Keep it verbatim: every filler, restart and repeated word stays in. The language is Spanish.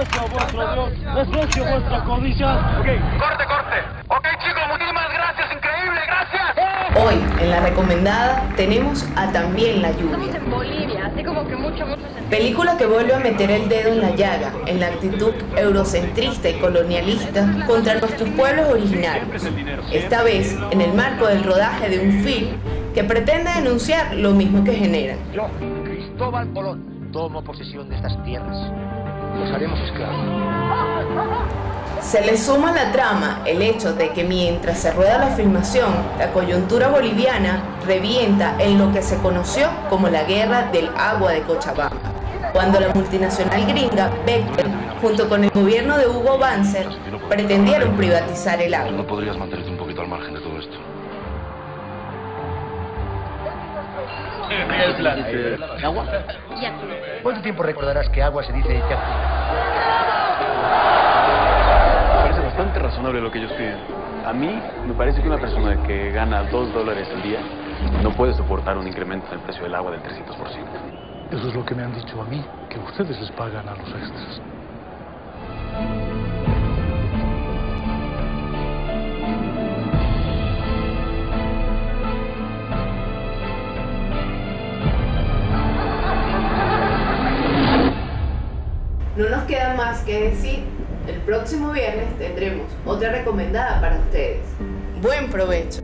negocio vuestro Dios, es negocio vuestra codicia. Ok, corte, corte. Ok, chicos, muchísimas gracias, increíble, gracias. Hoy, en La Recomendada, tenemos a También la Lluvia. Estamos en Bolivia, así como que mucho, mucho sentido. Película que vuelve a meter el dedo en la llaga, en la actitud eurocentrista y colonialista contra nuestros pueblos originarios. Esta vez, en el marco del rodaje de un film que pretende denunciar lo mismo que genera. Yo, Cristóbal Colón, tomo posesión de estas tierras. Los haremos esclavos. Se le suma a la trama el hecho de que mientras se rueda la filmación, la coyuntura boliviana revienta en lo que se conoció como la Guerra del Agua de Cochabamba, cuando la multinacional gringa Bechtel, junto con el gobierno de Hugo Banzer, pretendieron privatizar el agua. ¿No podrías mantenerte un poquito al margen de todo esto? ¿Agua? ¿Cuánto tiempo recordarás que agua se dice ya? Parece bastante razonable lo que ellos piden. A mí me parece que una persona que gana dos dólares al día no puede soportar un incremento en el precio del agua del trescientos por ciento. Eso es lo que me han dicho a mí, que ustedes les pagan a los extras. No nos queda más que decir, el próximo viernes tendremos otra recomendada para ustedes. ¡Buen provecho!